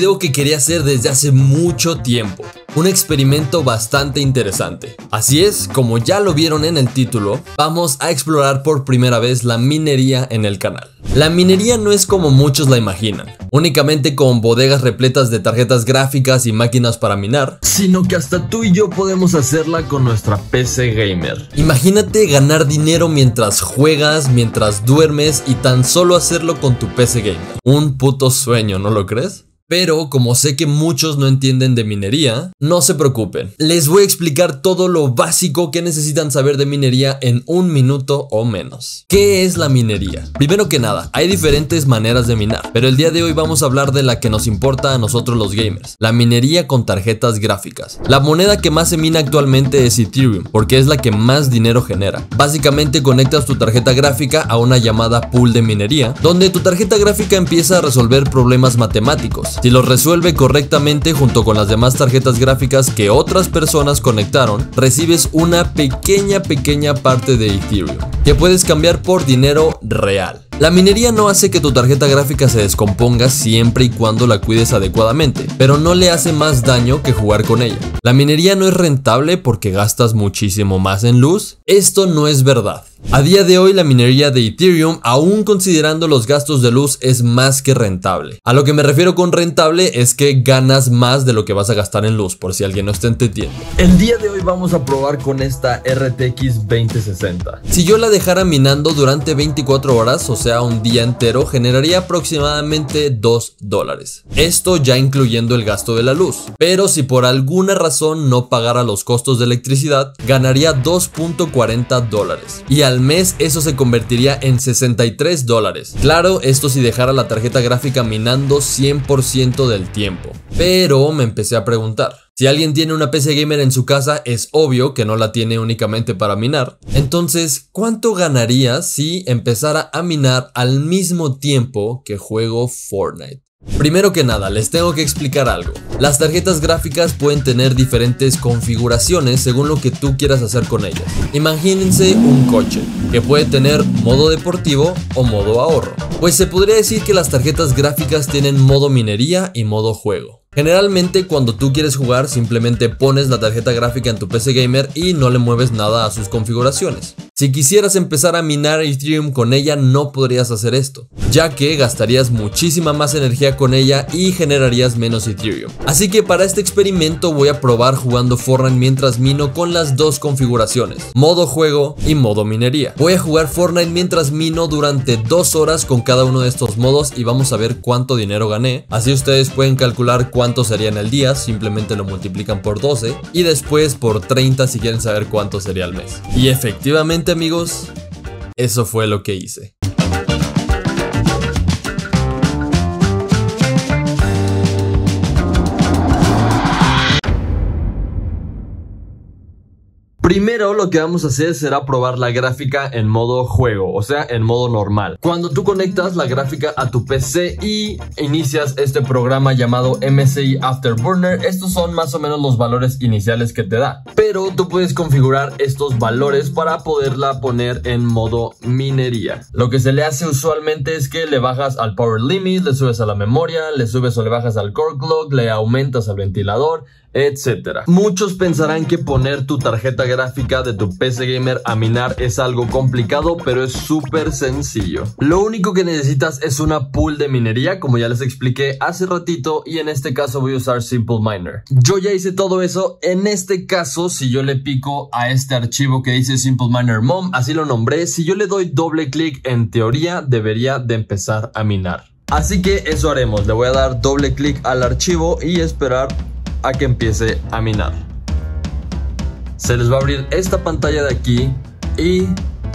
video que quería hacer desde hace mucho tiempo, un experimento bastante interesante. Así es, como ya lo vieron en el título, vamos a explorar por primera vez la minería en el canal. La minería no es como muchos la imaginan, únicamente con bodegas repletas de tarjetas gráficas y máquinas para minar, sino que hasta tú y yo podemos hacerla con nuestra PC gamer. Imagínate ganar dinero mientras juegas, mientras duermes y tan solo hacerlo con tu PC gamer. Un puto sueño, ¿no lo crees? Pero como sé que muchos no entienden de minería, no se preocupen. Les voy a explicar todo lo básico que necesitan saber de minería en un minuto o menos. ¿Qué es la minería? Primero que nada, hay diferentes maneras de minar, pero el día de hoy vamos a hablar de la que nos importa a nosotros los gamers, la minería con tarjetas gráficas. La moneda que más se mina actualmente es Ethereum, porque es la que más dinero genera. Básicamente conectas tu tarjeta gráfica a una llamada pool de minería, donde tu tarjeta gráfica empieza a resolver problemas matemáticos. Si los resuelve correctamente junto con las demás tarjetas gráficas que otras personas conectaron, recibes una pequeña parte de Ethereum, que puedes cambiar por dinero real. La minería no hace que tu tarjeta gráfica se descomponga siempre y cuando la cuides adecuadamente, pero no le hace más daño que jugar con ella. La minería no es rentable porque gastas muchísimo más en luz. Esto no es verdad. A día de hoy la minería de Ethereum, aún considerando los gastos de luz, es más que rentable. A lo que me refiero con rentable es que ganas más de lo que vas a gastar en luz, por si alguien no está entendiendo. El día de hoy vamos a probar con esta RTX 2060. Si yo la dejara minando durante 24 horas, o sea, un día entero, generaría aproximadamente $2, esto ya incluyendo el gasto de la luz, pero si por alguna razón no pagara los costos de electricidad, ganaría $2.40 y al mes eso se convertiría en $63. Claro, esto si dejara la tarjeta gráfica minando 100% del tiempo, pero me empecé a preguntar, si alguien tiene una PC gamer en su casa, es obvio que no la tiene únicamente para minar. Entonces, ¿cuánto ganaría si empezara a minar al mismo tiempo que juego Fortnite? Primero que nada, les tengo que explicar algo. Las tarjetas gráficas pueden tener diferentes configuraciones según lo que tú quieras hacer con ellas. Imagínense un coche, que puede tener modo deportivo o modo ahorro. Pues se podría decir que las tarjetas gráficas tienen modo minería y modo juego. Generalmente cuando tú quieres jugar simplemente pones la tarjeta gráfica en tu PC gamer y no le mueves nada a sus configuraciones. Si quisieras empezar a minar Ethereum con ella no podrías hacer esto, ya que gastarías muchísima más energía con ella y generarías menos Ethereum. Así que para este experimento voy a probar jugando Fortnite mientras mino con las dos configuraciones, modo juego y modo minería. Voy a jugar Fortnite mientras mino durante 2 horas con cada uno de estos modos y vamos a ver cuánto dinero gané, así ustedes pueden calcular cuánto sería en el día, simplemente lo multiplican por 12 y después por 30 si quieren saber cuánto sería al mes. Y efectivamente amigos, eso fue lo que hice. Primero lo que vamos a hacer será probar la gráfica en modo juego, o sea en modo normal. Cuando tú conectas la gráfica a tu PC y inicias este programa llamado MSI Afterburner, estos son más o menos los valores iniciales que te da. Pero tú puedes configurar estos valores para poderla poner en modo minería. Lo que se le hace usualmente es que le bajas al power limit, le subes a la memoria, le subes o le bajas al core clock, le aumentas al ventilador, etcétera. Muchos pensarán que poner tu tarjeta gráfica de tu PC gamer a minar es algo complicado, pero es súper sencillo. Lo único que necesitas es una pool de minería, como ya les expliqué hace ratito, y en este caso voy a usar Simple Miner. Yo ya hice todo eso. En este caso, si yo le pico a este archivo que dice Simple Miner Mom, así lo nombré, si yo le doy doble clic, en teoría debería de empezar a minar. Así que eso haremos, le voy a dar doble clic al archivo y esperar a que empiece a minar. Se les va a abrir esta pantalla de aquí y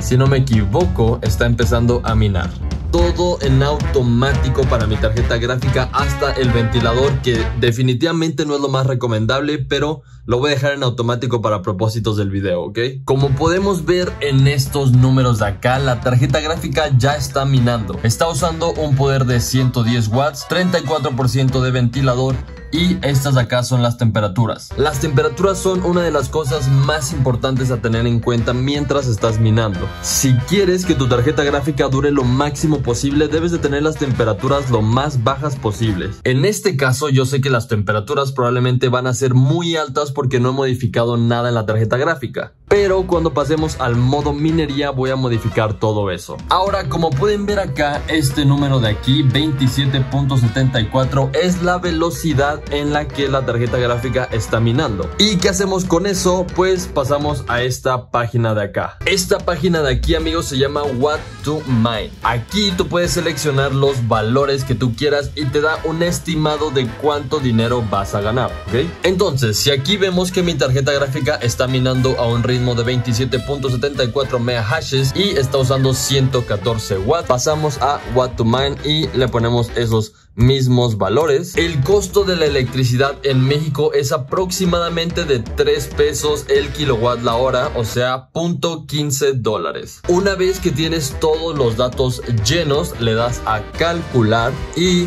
si no me equivoco está empezando a minar. Todo en automático para mi tarjeta gráfica, hasta el ventilador, que definitivamente no es lo más recomendable, pero lo voy a dejar en automático para propósitos del video, ¿ok? Como podemos ver en estos números de acá, la tarjeta gráfica ya está minando. Está usando un poder de 110 watts, 34% de ventilador y estas de acá son las temperaturas. Las temperaturas son una de las cosas más importantes a tener en cuenta mientras estás minando. Si quieres que tu tarjeta gráfica dure lo máximo posible, debes de tener las temperaturas lo más bajas posibles. En este caso yo sé que las temperaturas probablemente van a ser muy altas porque no he modificado nada en la tarjeta gráfica, pero cuando pasemos al modo minería voy a modificar todo eso. Ahora, como pueden ver acá, este número de aquí 27.74 es la velocidad en la que la tarjeta gráfica está minando. ¿Y qué hacemos con eso? Pues pasamos a esta página de acá. Esta página de aquí, amigos, se llama WhatToMine. Aquí tú puedes seleccionar los valores que tú quieras y te da un estimado de cuánto dinero vas a ganar, ¿ok? Entonces, si aquí vemos que mi tarjeta gráfica está minando a un ritmo de 27.74 megahashes y está usando 114 watts, pasamos a WhatToMine y le ponemos esos mismos valores. El costo de la electricidad en México es aproximadamente de 3 pesos el kilowatt la hora, o sea $0.15. Una vez que tienes todos los datos llenos, le das a calcular y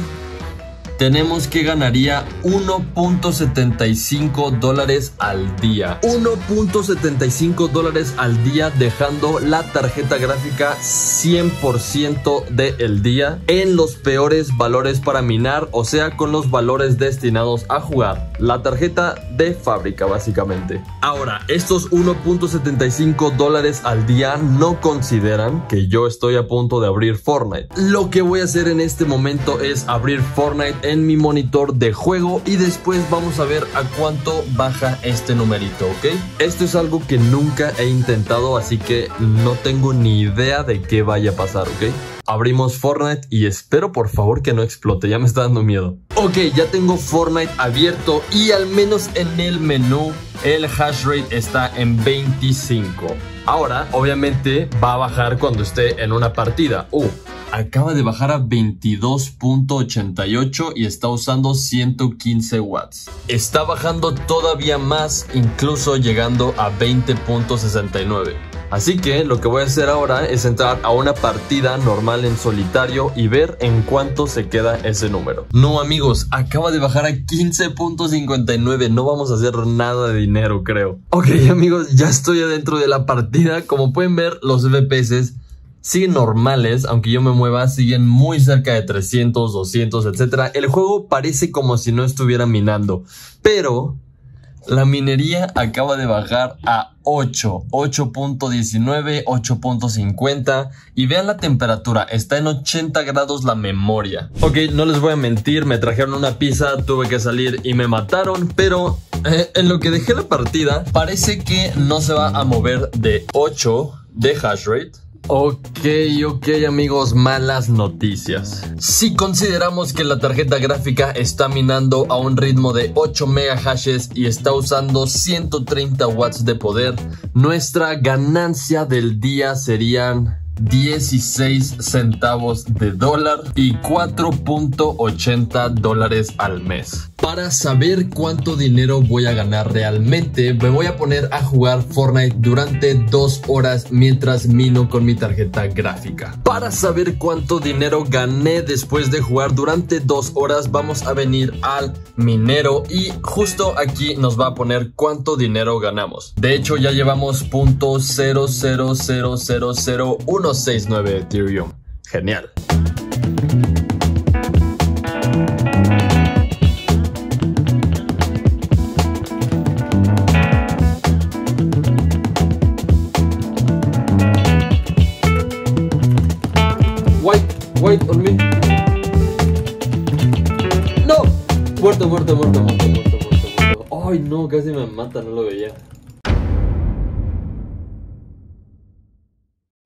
tenemos que ganaría $1.75 al día. $1.75 al día, dejando la tarjeta gráfica 100% del día en los peores valores para minar, o sea, con los valores destinados a jugar. La tarjeta de fábrica, básicamente. Ahora, estos $1.75 al día no consideran que yo estoy a punto de abrir Fortnite. Lo que voy a hacer en este momento es abrir Fortnite en mi monitor de juego y después vamos a ver a cuánto baja este numerito, ¿ok? Esto es algo que nunca he intentado, así que no tengo ni idea de qué vaya a pasar, ¿ok? Abrimos Fortnite y espero por favor que no explote, ya me está dando miedo. Ok, ya tengo Fortnite abierto y al menos en el menú el hash rate está en 25. Ahora, obviamente, va a bajar cuando esté en una partida. Acaba de bajar a 22.88 y está usando 115 watts. Está bajando todavía más, incluso llegando a 20.69. Así que lo que voy a hacer ahora es entrar a una partida normal en solitario y ver en cuánto se queda ese número. No, amigos, acaba de bajar a 15.59. No vamos a hacer nada de dinero, creo. Ok, amigos, ya estoy adentro de la partida. Como pueden ver, los FPS siguen normales, aunque yo me mueva, siguen muy cerca de 300, 200, etc. El juego parece como si no estuviera minando, pero la minería acaba de bajar a 8, 8.19, 8.50 y vean la temperatura, está en 80 grados la memoria. Ok, no les voy a mentir, me trajeron una pizza, tuve que salir y me mataron, pero en lo que dejé la partida parece que no se va a mover de 8 de hash rate. Ok, amigos, malas noticias. Si consideramos que la tarjeta gráfica está minando a un ritmo de 8 megahashes y está usando 130 watts de poder, nuestra ganancia del día serían 16 centavos de dólar y $4.80 al mes. Para saber cuánto dinero voy a ganar realmente, me voy a poner a jugar Fortnite durante 2 horas mientras mino con mi tarjeta gráfica. Para saber cuánto dinero gané después de jugar durante 2 horas, vamos a venir al minero y justo aquí nos va a poner cuánto dinero ganamos. De hecho, ya llevamos .0000169 Ethereum. Genial. Wait on me. No. Muerto. Ay, no, casi me mata, no lo veía.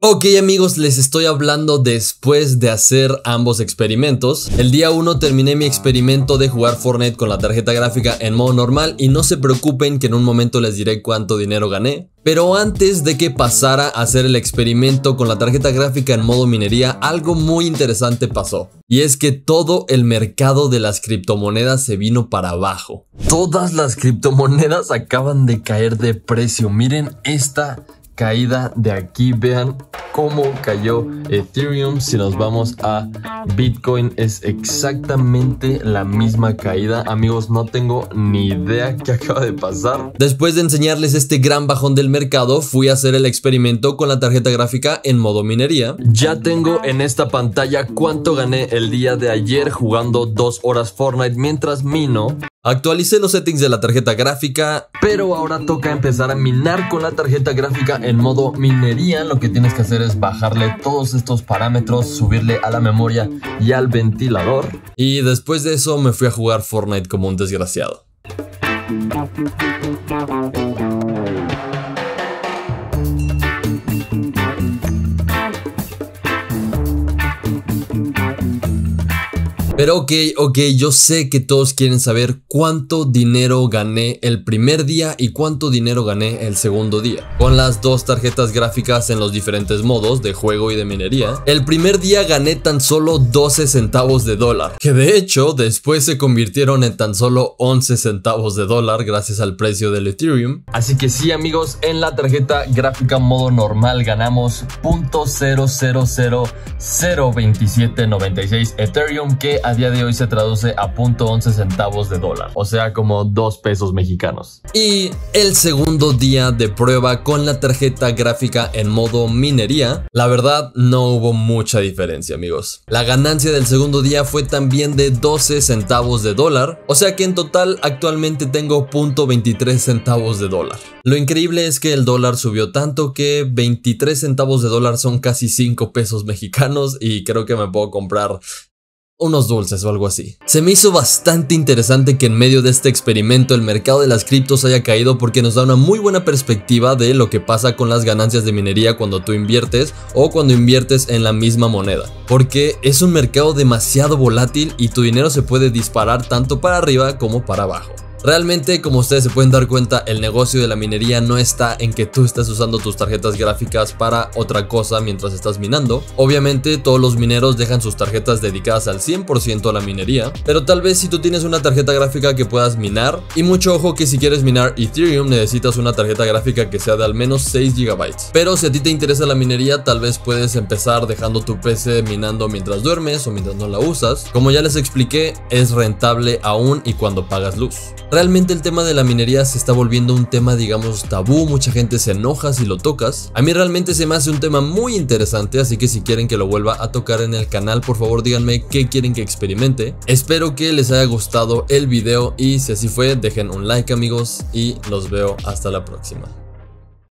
Ok, amigos, les estoy hablando después de hacer ambos experimentos. El día 1 terminé mi experimento de jugar Fortnite con la tarjeta gráfica en modo normal y no se preocupen que en un momento les diré cuánto dinero gané. Pero antes de que pasara a hacer el experimento con la tarjeta gráfica en modo minería, algo muy interesante pasó. Y es que todo el mercado de las criptomonedas se vino para abajo. Todas las criptomonedas acaban de caer de precio. Miren esta caída de aquí. Vean cómo cayó Ethereum. Si nos vamos a Bitcoin, es exactamente la misma caída. Amigos, no tengo ni idea qué acaba de pasar. Después de enseñarles este gran bajón del mercado, fui a hacer el experimento con la tarjeta gráfica en modo minería. Ya tengo en esta pantalla cuánto gané el día de ayer jugando 2 horas Fortnite mientras mino. Actualicé los settings de la tarjeta gráfica, pero ahora toca empezar a minar con la tarjeta gráfica en modo minería. Lo que tienes que hacer es bajarle todos estos parámetros, subirle a la memoria y al ventilador. Y después de eso me fui a jugar Fortnite como un desgraciado. Pero ok, yo sé que todos quieren saber cuánto dinero gané el primer día y cuánto dinero gané el segundo día, con las dos tarjetas gráficas en los diferentes modos de juego y de minería. El primer día gané tan solo 12 centavos de dólar, que de hecho después se convirtieron en tan solo 11 centavos de dólar gracias al precio del Ethereum. Así que sí, amigos, en la tarjeta gráfica modo normal ganamos 0.00002796 Ethereum, que a día de hoy se traduce a 0.11 centavos de dólar, o sea como 2 pesos mexicanos. Y el segundo día de prueba con la tarjeta gráfica en modo minería, la verdad no hubo mucha diferencia, amigos. La ganancia del segundo día fue también de 12 centavos de dólar, o sea que en total actualmente tengo 0.23 centavos de dólar. Lo increíble es que el dólar subió tanto que 23 centavos de dólar son casi 5 pesos mexicanos y creo que me puedo comprar unos dulces o algo así. Se me hizo bastante interesante que en medio de este experimento el mercado de las criptos haya caído, porque nos da una muy buena perspectiva de lo que pasa con las ganancias de minería cuando tú inviertes o cuando inviertes en la misma moneda, porque es un mercado demasiado volátil y tu dinero se puede disparar tanto para arriba como para abajo. Realmente, como ustedes se pueden dar cuenta, el negocio de la minería no está en que tú estés usando tus tarjetas gráficas para otra cosa mientras estás minando. Obviamente todos los mineros dejan sus tarjetas dedicadas al 100% a la minería, pero tal vez si tú tienes una tarjeta gráfica que puedas minar, y mucho ojo que si quieres minar Ethereum necesitas una tarjeta gráfica que sea de al menos 6 GB. Pero si a ti te interesa la minería, tal vez puedes empezar dejando tu PC minando mientras duermes o mientras no la usas. Como ya les expliqué, es rentable aún y cuando pagas luz. Realmente el tema de la minería se está volviendo un tema, digamos, tabú. Mucha gente se enoja si lo tocas. A mí realmente se me hace un tema muy interesante, así que si quieren que lo vuelva a tocar en el canal, por favor díganme qué quieren que experimente. Espero que les haya gustado el video y si así fue, dejen un like, amigos, y los veo hasta la próxima.